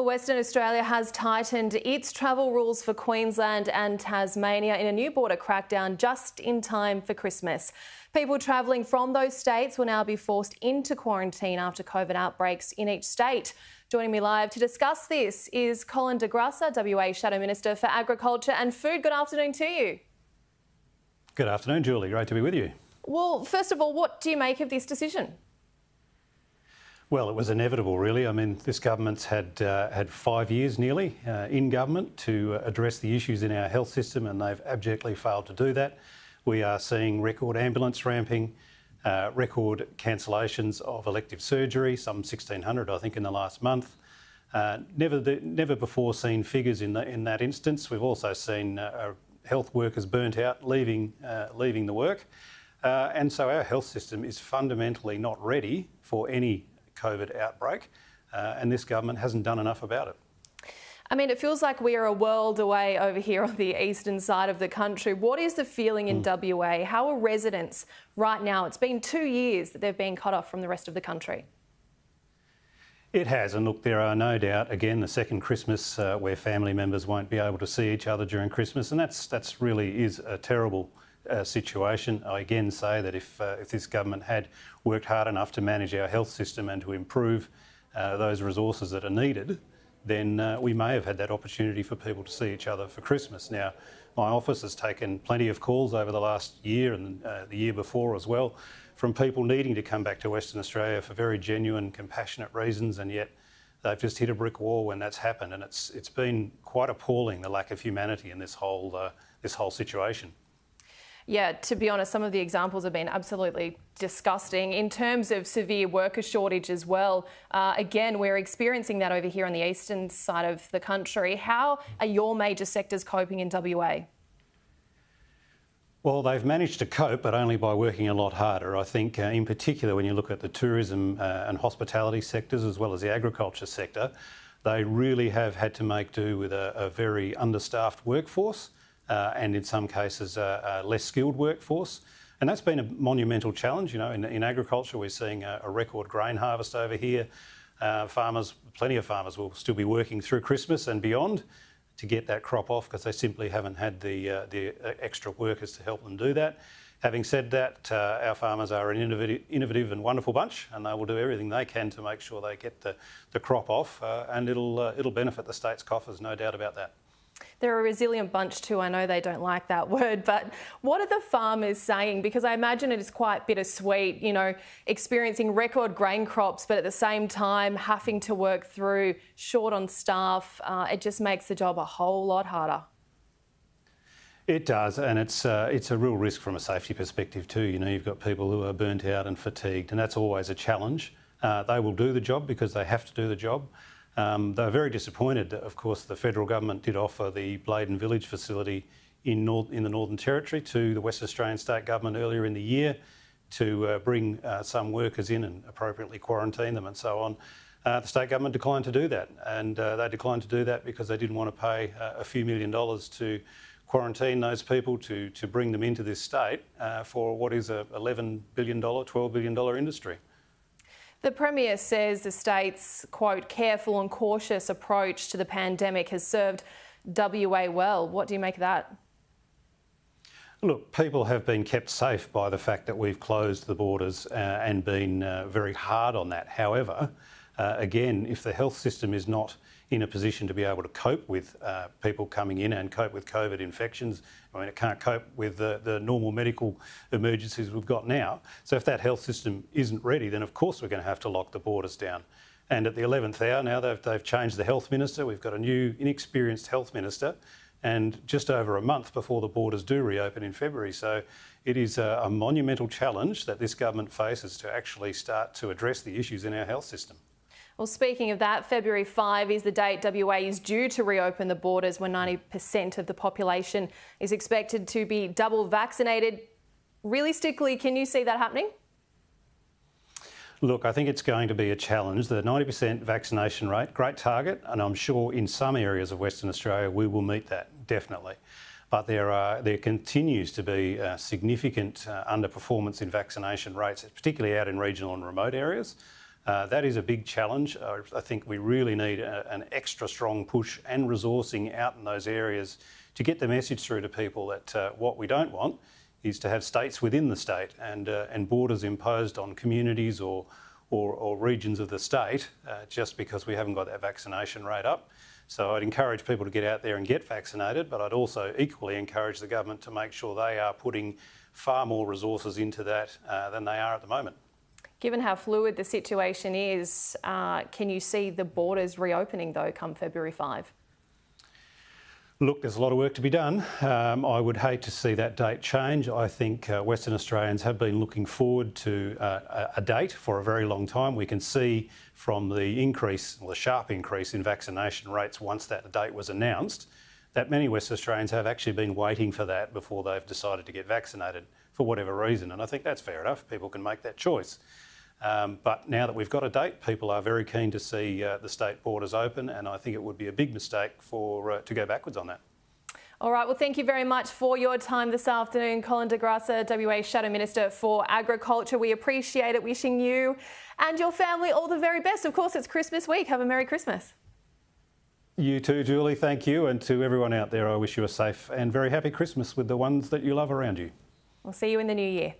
Well, Western Australia has tightened its travel rules for Queensland and Tasmania in a new border crackdown just in time for Christmas. People travelling from those states will now be forced into quarantine after COVID outbreaks in each state. Joining me live to discuss this is Colin de Grussa, WA Shadow Minister for Agriculture and Food. Good afternoon to you. Good afternoon, Julie. Great to be with you. Well, first of all, what do you make of this decision? Well, it was inevitable, really. I mean, this government's had 5 years nearly in government to address the issues in our health system, and they've abjectly failed to do that. We are seeing record ambulance ramping, record cancellations of elective surgery, some 1,600, I think, in the last month. Never before seen figures in that instance. We've also seen health workers burnt out, leaving the work, and so our health system is fundamentally not ready for any COVID outbreak, and this government hasn't done enough about it. I mean, it feels like we are a world away over here on the eastern side of the country. What is the feeling in WA? How are residents right now? It's been 2 years that they've been cut off from the rest of the country. It has, and look, there are no doubt, again, the second Christmas where family members won't be able to see each other during Christmas, and that's really is a terrible situation. I again say that if this government had worked hard enough to manage our health system and to improve those resources that are needed, then we may have had that opportunity for people to see each other for Christmas. Now, my office has taken plenty of calls over the last year and the year before as well from people needing to come back to Western Australia for very genuine, compassionate reasons, and yet they've just hit a brick wall when that's happened, and it's been quite appalling, the lack of humanity in this whole situation. Yeah, to be honest, some of the examples have been absolutely disgusting. In terms of severe worker shortage as well, again, we're experiencing that over here on the eastern side of the country. How are your major sectors coping in WA? Well, they've managed to cope, but only by working a lot harder. I think, in particular, when you look at the tourism and hospitality sectors, as well as the agriculture sector, they really have had to make do with a very understaffed workforce. And in some cases a less skilled workforce. And that's been a monumental challenge. You know, in agriculture, we're seeing a record grain harvest over here. Plenty of farmers will still be working through Christmas and beyond to get that crop off because they simply haven't had the extra workers to help them do that. Having said that, our farmers are an innovative and wonderful bunch, and they will do everything they can to make sure they get the crop off, and it'll benefit the state's coffers, no doubt about that. They're a resilient bunch too. I know they don't like that word, but what are the farmers saying? Because I imagine it is quite bittersweet, you know, experiencing record grain crops, but at the same time having to work through short on staff. It just makes the job a whole lot harder. It does, and it's a real risk from a safety perspective too. You know, you've got people who are burnt out and fatigued, and that's always a challenge. They will do the job because they have to do the job. They're very disappointed that, of course, the federal government did offer the Bladen Village facility in the Northern Territory to the West Australian state government earlier in the year to bring some workers in and appropriately quarantine them and so on. The state government declined to do that, and they declined to do that because they didn't want to pay a few $1 million to quarantine those people, to bring them into this state for what is a $11 billion, $12 billion industry. The Premier says the state's, quote, careful and cautious approach to the pandemic has served WA well. What do you make of that? Look, people have been kept safe by the fact that we've closed the borders and been very hard on that. However, again, if the health system is not in a position to be able to cope with people coming in and cope with COVID infections, I mean, it can't cope with the normal medical emergencies we've got now. So if that health system isn't ready, then of course we're going to have to lock the borders down. And at the 11th hour now, they've changed the health minister. We've got a new inexperienced health minister, and just over a month before the borders do reopen in February. So it is a monumental challenge that this government faces to actually start to address the issues in our health system. Well, speaking of that, February 5 is the date WA is due to reopen the borders, when 90% of the population is expected to be double vaccinated. Realistically, can you see that happening? Look, I think it's going to be a challenge. The 90% vaccination rate, great target, and I'm sure in some areas of Western Australia we will meet that, definitely. But there continues to be significant underperformance in vaccination rates, particularly out in regional and remote areas. That is a big challenge. I think we really need an extra strong push and resourcing out in those areas to get the message through to people that what we don't want is to have states within the state and borders imposed on communities or regions of the state just because we haven't got that vaccination rate up. So I'd encourage people to get out there and get vaccinated, but I'd also equally encourage the government to make sure they are putting far more resources into that than they are at the moment. Given how fluid the situation is, can you see the borders reopening, though, come February 5? Look, there's a lot of work to be done. I would hate to see that date change. I think Western Australians have been looking forward to a date for a very long time. We can see from the increase, well, the sharp increase in vaccination rates once that date was announced, that many Western Australians have actually been waiting for that before they've decided to get vaccinated for whatever reason. And I think that's fair enough. People can make that choice. But now that we've got a date, people are very keen to see the state borders open, and I think it would be a big mistake for to go backwards on that. All right, well, thank you very much for your time this afternoon, Colin de Grussa, WA Shadow Minister for Agriculture. We appreciate it. Wishing you and your family all the very best. Of course, it's Christmas week. Have a Merry Christmas. You too, Julie. Thank you. And to everyone out there, I wish you a safe and very happy Christmas with the ones that you love around you. We'll see you in the new year.